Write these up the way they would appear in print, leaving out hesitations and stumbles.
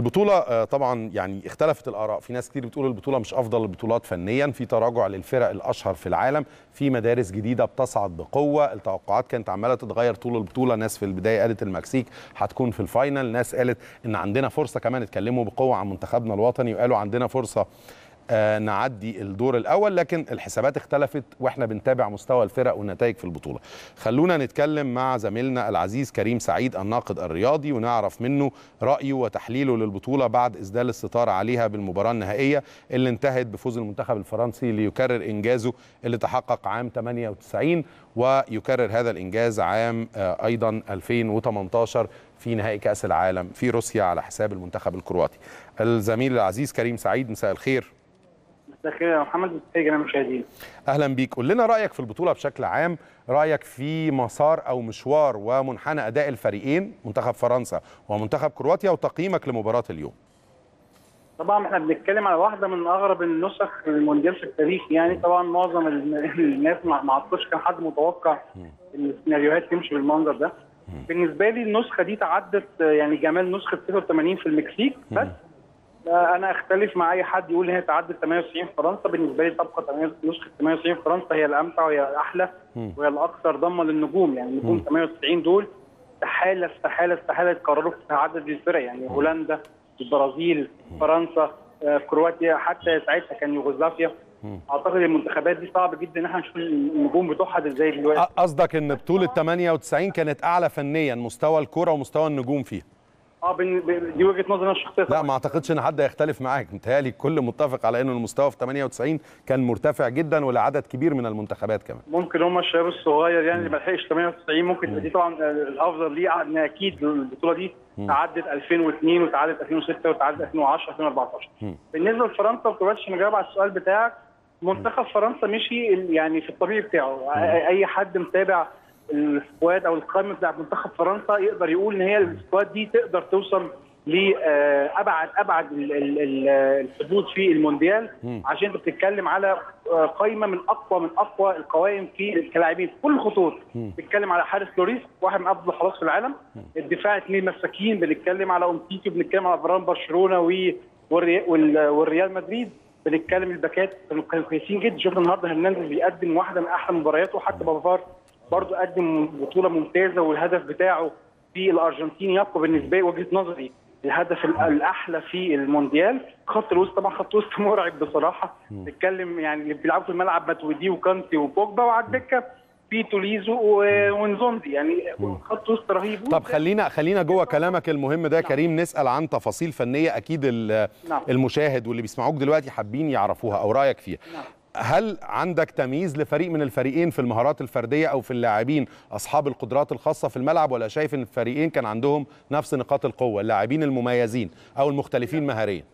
البطولة طبعا يعني اختلفت الآراء، في ناس كتير بتقول البطولة مش أفضل البطولات فنيا، في تراجع للفرق الأشهر في العالم، في مدارس جديدة بتصعد بقوة، التوقعات كانت عمالة تتغير طول البطولة، ناس في البداية قالت المكسيك هتكون في الفاينل، ناس قالت إن عندنا فرصة، كمان اتكلموا بقوة عن منتخبنا الوطني وقالوا عندنا فرصة نعدي الدور الأول، لكن الحسابات اختلفت وإحنا بنتابع مستوى الفرق والنتائج في البطولة. خلونا نتكلم مع زميلنا العزيز كريم سعيد الناقد الرياضي ونعرف منه رأيه وتحليله للبطولة بعد إسدال الستار عليها بالمباراة النهائية اللي انتهت بفوز المنتخب الفرنسي ليكرر إنجازه اللي تحقق عام 98 ويكرر هذا الإنجاز عام أيضا 2018 في نهائي كأس العالم في روسيا على حساب المنتخب الكرواتي. الزميل العزيز كريم سعيد، مساء الخير. بخير يا محمد، مساء الخير يا مشاهدين. اهلا بيك، قول لنا رايك في البطوله بشكل عام، رايك في مسار او مشوار ومنحنى اداء الفريقين منتخب فرنسا ومنتخب كرواتيا وتقييمك لمباراه اليوم. طبعا احنا بنتكلم على واحده من اغرب النسخ المونديال في التاريخ، يعني طبعا معظم الناس ما عطلش، كان حد متوقع السيناريوهات تمشي بالمنظر ده. بالنسبه لي النسخه دي تعدت يعني جمال نسخه 86 في المكسيك، بس أنا أختلف مع أي حد يقول إن هي تعدت 98 فرنسا. بالنسبة لي تبقى نسخة 98 فرنسا هي الأمتع وهي الأحلى وهي الأكثر ضما للنجوم، يعني نجوم 98 دول استحالة استحالة استحالة يتكرروا في عدد الفرق، يعني هولندا، البرازيل، فرنسا، كرواتيا، حتى ساعتها كان يوغوسلافيا. أعتقد المنتخبات دي صعب جدا إن احنا نشوف النجوم بتوعها إزاي دلوقتي. قصدك إن بطولة 98 كانت أعلى فنيا مستوى الكرة ومستوى النجوم فيها؟ دي وجهه نظري الشخصيه. لا ما اعتقدش ان حد هيختلف معاك، متهيألي الكل متفق على ان المستوى في 98 كان مرتفع جدا ولعدد كبير من المنتخبات كمان. ممكن هم الشباب الصغير يعني اللي ما لحقش 98 ممكن دي طبعا الافضل ليه. اكيد البطوله دي تعدت 2002 وتعدت 2006 وتعدت 2010 2014. بالنسبه لفرنسا وكرواتيا، نجاوب على السؤال بتاعك، منتخب فرنسا مشي يعني في الطبيعي بتاعه، اي حد متابع السكواد او القائمه بتاع منتخب فرنسا يقدر يقول ان هي السكواد دي تقدر توصل لابعد الحدود في المونديال، عشان انت بتتكلم على قائمه من اقوى القوائم في كلاعبين في كل الخطوط. بتتكلم على حارس لوريس واحد من افضل الحراس في العالم، الدفاع اثنين مساكين، بنتكلم على امتيتي وبنتكلم على فران برشلونه والريال مدريد، بنتكلم الباكات كانوا كويسين جدا. شفنا النهارده هرنانديز بيقدم واحده من احلى مبارياته، وحتى بافار برضه قدم بطوله ممتازه، والهدف بتاعه في الارجنتين يبقى بالنسبه لي وجهه نظري الهدف الاحلى في المونديال. خط الوسط طبعا خط وسط مرعب بصراحه، نتكلم يعني اللي بيلعبوا في الملعب ماتويدي وكانتي وبوجبا، وعلى الدكه في توليزو ونزوندي، يعني خط وسط رهيب. طب خلينا جوه كلامك المهم ده يا كريم، نسال عن تفاصيل فنيه اكيد المشاهد واللي بيسمعوك دلوقتي حابين يعرفوها او رايك فيها. هل عندك تمييز لفريق من الفريقين في المهارات الفردية أو في اللاعبين أصحاب القدرات الخاصة في الملعب، ولا شايف أن الفريقين كان عندهم نفس نقاط القوة، اللاعبين المميزين أو المختلفين مهاريا؟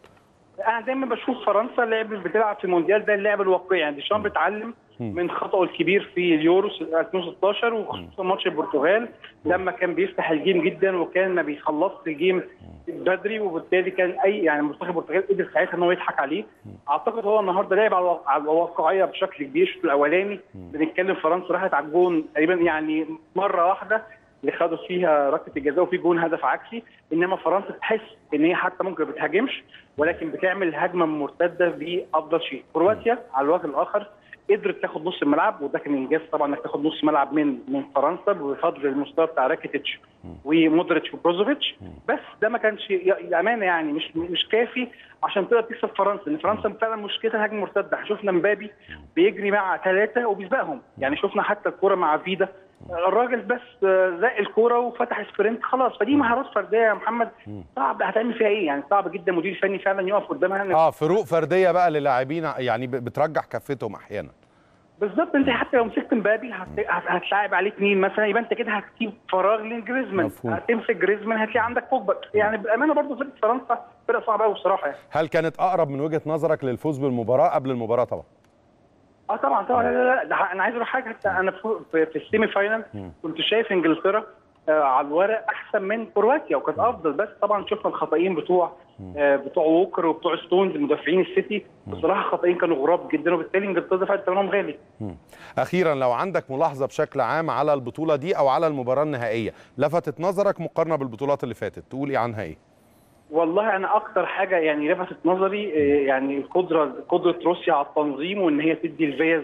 أنا دايما بشوف فرنسا بتلعب في المونديال ده اللعب الواقعي، يعني ديشان بتعلم من خطأه الكبير في اليورو 2016 وخصوصا ماتش البرتغال لما كان بيفتح الجيم جدا وكان ما بيخلصش الجيم بدري، وبالتالي كان اي يعني منتخب البرتغال قدر ساعتها ان هو يضحك عليه. اعتقد هو النهارده لعب على الواقعيه بشكل كبير. الشوط الاولاني بنتكلم فرنسا راحت على الجون تقريبا يعني مره واحده اللي خدوا فيها ركله الجزاء وفي جون هدف عكسي، انما فرنسا تحس ان هي حتى ممكن ما بتهاجمش ولكن بتعمل هجمه مرتده بافضل شيء. كرواتيا على الوجه الاخر قدرت تاخد نص الملعب، وده كان انجاز طبعا انك تاخد نص ملعب من فرنسا بفضل المستوى بتاع راكيتش ومودريتش وبروزوفيتش، بس ده ما كانش الامانه يعني مش كافي عشان تقدر تكسب فرنسا، ان فرنسا فعلا مشكلتها هجمه مرتده. شفنا مبابي بيجري مع ثلاثه وبيسبقهم، يعني شفنا حتى الكوره مع فيدا الراجل بس زق الكوره وفتح سبرنت خلاص. فدي مهارات فرديه يا محمد صعب هتعمل فيها ايه، يعني صعب جدا مدير فني فعلا يقف قدامها. فروق فرديه بقى للاعبين يعني بترجح كفتهم احيانا. بالظبط، انت حتى لو مسكت مبابي هتلاعب عليه اثنين مثلا، يبقى انت كده هتسيب فراغ لجريزمان، هتمسك جريزمان هتلاقي عندك بوجبا. يعني بامانه برضه فرقه فرنسا فرقه صعبه قوي بصراحه يعني. هل كانت اقرب من وجهه نظرك للفوز بالمباراه قبل المباراه طبعا؟ طبعا لا انا عايز اقول حاجه، حتى انا في السيمي فاينل كنت شايف انجلترا على الورق احسن من كرواتيا وكانت افضل، بس طبعا شفنا الخطأين بتوع ووكر وبتوع ستونز مدافعين السيتي، بصراحه خطأين كانوا غراب جدا وبالتالي انجلترا دفعت ثمنهم غالي. اخيرا لو عندك ملاحظه بشكل عام على البطوله دي او على المباراه النهائيه لفتت نظرك مقارنه بالبطولات اللي فاتت، تقول ايه عنها ايه؟ والله انا اكتر حاجه يعني لفتت نظري يعني قدره روسيا على التنظيم، وان هي تدي الفيز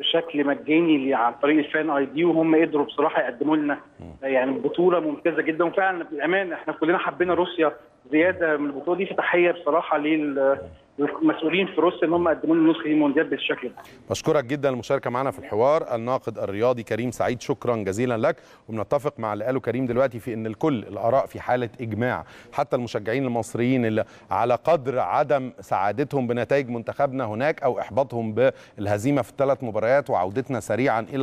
بشكل مجاني عن طريق الفان اي دي، وهم قدروا بصراحه يقدموا لنا يعني بطوله ممتازه جدا. وفعلا بالامان احنا كلنا حبينا روسيا زياده من البطوله دي، فتحيه بصراحه للمسؤولين في روسيا ان هم قدموا لنا نسخه المونديال بالشكل ده. بشكرك جدا المشاركه معنا في الحوار الناقد الرياضي كريم سعيد، شكرا جزيلا لك. وبنتفق مع اللي قاله كريم دلوقتي في ان الكل الاراء في حاله اجماع، حتى المشجعين المصريين اللي على قدر عدم سعادتهم بنتائج منتخبنا هناك او احباطهم بالهزيمه في 3 مباريات وعودتنا سريعا الى